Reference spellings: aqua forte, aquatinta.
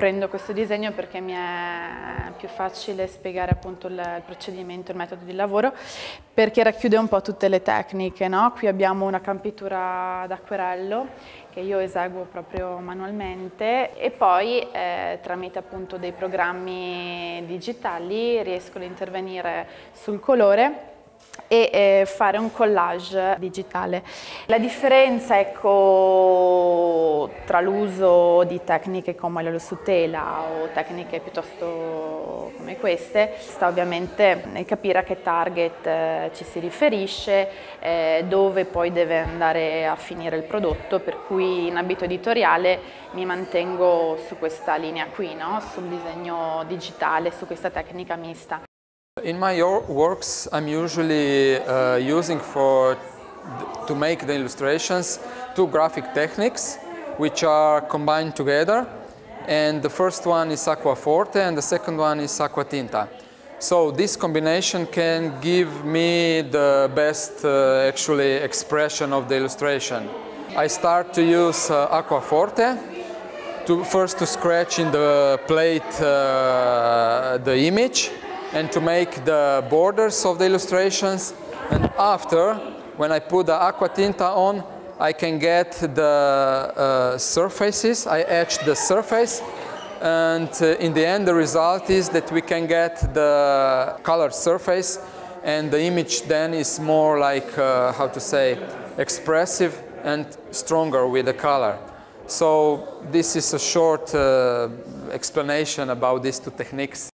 prendo questo disegno perché mi è più facile spiegare appunto il procedimento, il metodo di lavoro, perché racchiude un po' tutte le tecniche, no? Qui abbiamo una campitura d'acquerello che io eseguo proprio manualmente e poi tramite appunto dei programmi digitali riesco ad intervenire sul colore e fare un collage digitale. La differenza, ecco, tra l'uso di tecniche come l'olio su tela o tecniche piuttosto come queste sta ovviamente nel capire a che target ci si riferisce, dove poi deve andare a finire il prodotto, per cui in ambito editoriale mi mantengo su questa linea qui, no? Sul disegno digitale, su questa tecnica mista. In my works, I'm usually using to make the illustrations two graphic techniques which are combined together, and the first one is aqua forte and the second one is aquatinta. So this combination can give me the best actually expression of the illustration. I start to use aqua forte first to scratch in the plate the image and to make the borders of the illustrations, and after, when I put the aquatinta on, I can get the surfaces, I etch the surface, and in the end the result is that we can get the colored surface, and the image then is more like, how to say, expressive and stronger with the color. So this is a short explanation about these two techniques.